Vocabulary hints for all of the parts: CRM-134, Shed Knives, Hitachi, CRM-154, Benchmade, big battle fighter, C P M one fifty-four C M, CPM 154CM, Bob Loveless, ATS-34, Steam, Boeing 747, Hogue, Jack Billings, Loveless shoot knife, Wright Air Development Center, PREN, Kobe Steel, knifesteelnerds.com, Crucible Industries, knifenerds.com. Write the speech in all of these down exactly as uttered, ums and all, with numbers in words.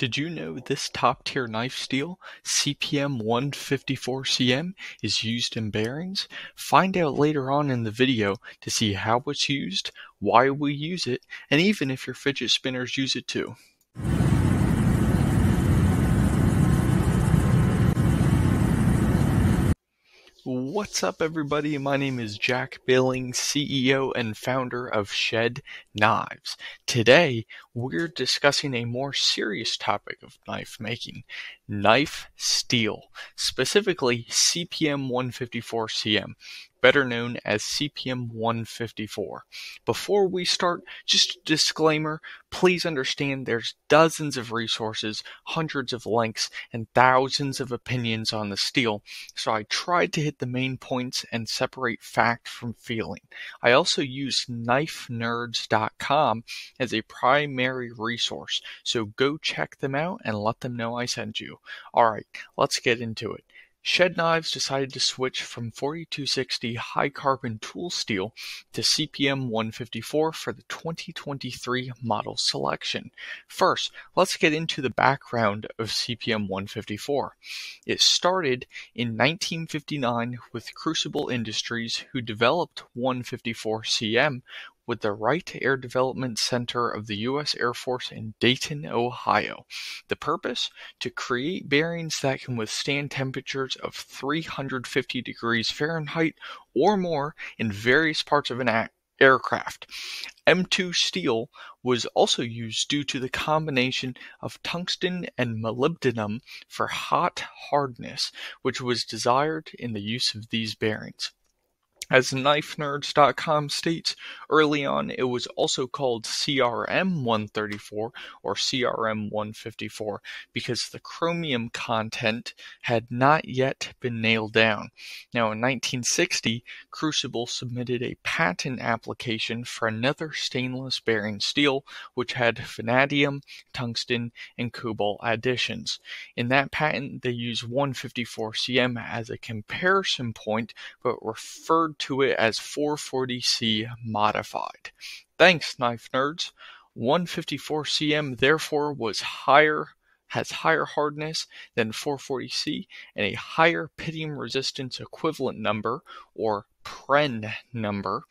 Did you know this top-tier knife steel, C P M one fifty-four C M, is used in bearings? Find out later on in the video to see how it's used, why we use it, and even if your fidget spinners use it too. What's up everybody, my name is Jack Billings, C E O and founder of Shed Knives. Today we're discussing a more serious topic of knife making, knife steel, specifically C P M one fifty-four C M, better known as C P M one fifty-four. Before we start, just a disclaimer, please understand there's dozens of resources, hundreds of links, and thousands of opinions on the steel, so I tried to hit the main points and separate fact from feeling. I also use knife nerds dot com as a primary resource, so go check them out and let them know I sent you. Alright, let's get into it. Shed Knives decided to switch from forty-two sixty high carbon tool steel to C P M one fifty-four for the twenty twenty-three model selection. First, let's get into the background of C P M one fifty-four. It started in nineteen fifty-nine with Crucible Industries, who developed one fifty-four C M with the Wright Air Development Center of the U S Air Force in Dayton, Ohio. The purpose? To create bearings that can withstand temperatures of three hundred fifty degrees Fahrenheit or more in various parts of an aircraft. M two steel was also used due to the combination of tungsten and molybdenum for hot hardness, which was desired in the use of these bearings. As knife nerds dot com states, early on it was also called C R M one thirty-four or C R M one fifty-four because the chromium content had not yet been nailed down. Now in nineteen sixty, Crucible submitted a patent application for another stainless bearing steel which had vanadium, tungsten, and cobalt additions. In that patent, they used one fifty-four C M as a comparison point but referred to it as four forty C modified. Thanks, Knife Nerds. one fifty-four C M therefore was higher, has higher hardness than four forty C and a higher pitting resistance equivalent number, or P R E N number,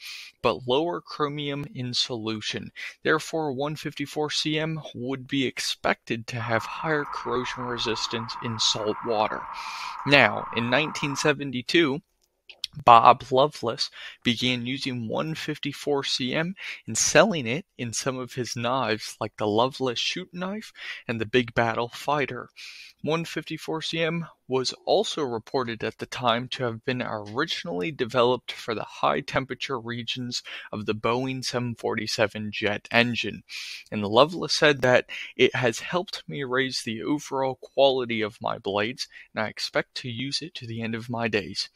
but lower chromium in solution. Therefore, one fifty-four C M would be expected to have higher corrosion resistance in salt water. Now, in nineteen seventy-two, Bob Loveless began using one fifty-four C M and selling it in some of his knives like the Loveless shoot knife and the big battle fighter. one fifty-four C M was also reported at the time to have been originally developed for the high temperature regions of the Boeing seven forty-seven jet engine, and Loveless said that it has helped me raise the overall quality of my blades, and I expect to use it to the end of my days.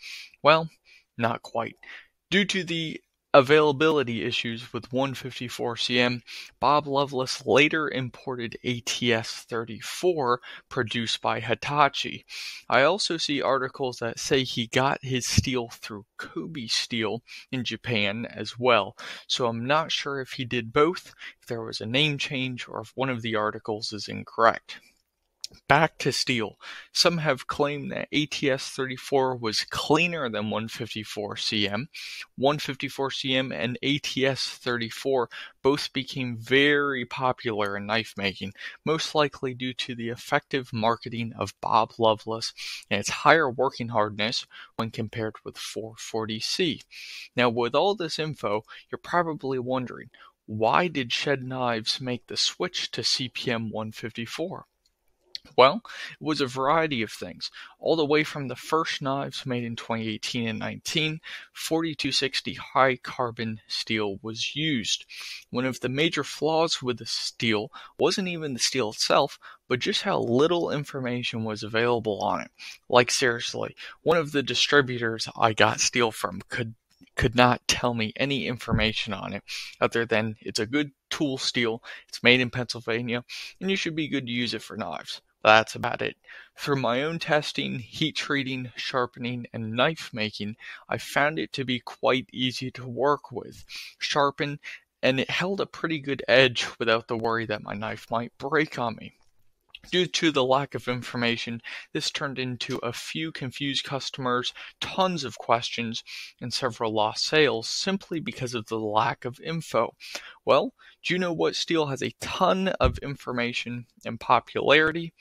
Well, not quite. Due to the availability issues with one fifty-four C M, Bob Loveless later imported A T S thirty-four produced by Hitachi. I also see articles that say he got his steel through Kobe Steel in Japan as well, so I'm not sure if he did both, if there was a name change, or if one of the articles is incorrect. Back to steel. Some have claimed that A T S thirty-four was cleaner than one fifty-four C M. one fifty-four C M and A T S thirty-four both became very popular in knife making, most likely due to the effective marketing of Bob Loveless and its higher working hardness when compared with four forty C. Now, with all this info, you're probably wondering, why did Shed Knives make the switch to C P M one fifty-four? Well, it was a variety of things, all the way from the first knives made in twenty eighteen and nineteen, forty-two sixty high carbon steel was used. One of the major flaws with the steel wasn't even the steel itself, but just how little information was available on it. Like seriously, one of the distributors I got steel from could could not tell me any information on it other than it's a good tool steel, it's made in Pennsylvania, and you should be good to use it for knives. That's about it. Through my own testing, heat treating, sharpening, and knife making, I found it to be quite easy to work with, sharpen, and it held a pretty good edge without the worry that my knife might break on me. Due to the lack of information, this turned into a few confused customers, tons of questions, and several lost sales simply because of the lack of info. Well, do you know what steel has a ton of information and popularity?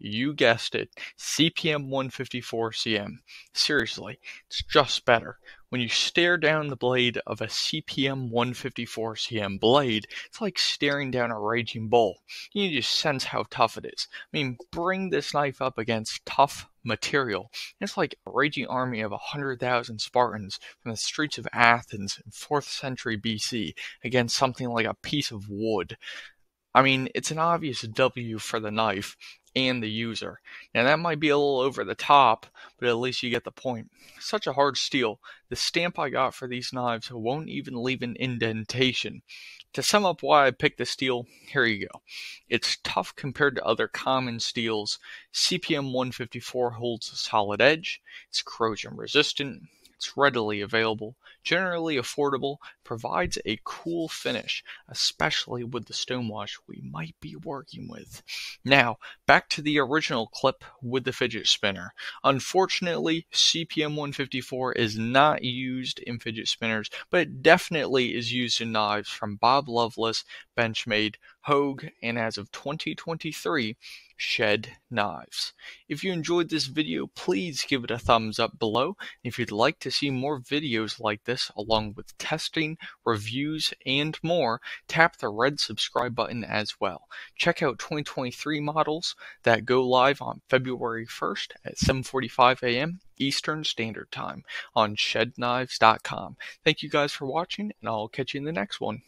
You guessed it, C P M one fifty-four C M. Seriously, it's just better. When you stare down the blade of a C P M one fifty-four C M blade, it's like staring down a raging bull. You just sense how tough it is. I mean, bring this knife up against tough material. It's like a raging army of one hundred thousand Spartans from the streets of Athens in fourth century B C against something like a piece of wood. I mean, it's an obvious W for the knife and the user. Now that might be a little over the top, but at least you get the point. Such a hard steel, the stamp I got for these knives won't even leave an indentation. To sum up why I picked this steel, here you go. It's tough compared to other common steels. C P M one fifty-four holds a solid edge, it's corrosion resistant, it's readily available, generally affordable, provides a cool finish, especially with the stonewash we might be working with. Now, back to the original clip with the fidget spinner. Unfortunately, C P M one fifty-four is not used in fidget spinners, but it definitely is used in knives from Bob Loveless, Benchmade, Hogue, and as of twenty twenty-three, Shed Knives. If you enjoyed this video, please give it a thumbs up below. If you'd like to see more videos like this, along with testing, reviews, and more, tap the red subscribe button as well. Check out twenty twenty-three models that go live on February first at seven forty-five A M Eastern Standard Time on shed knives dot com. Thank you guys for watching, and I'll catch you in the next one.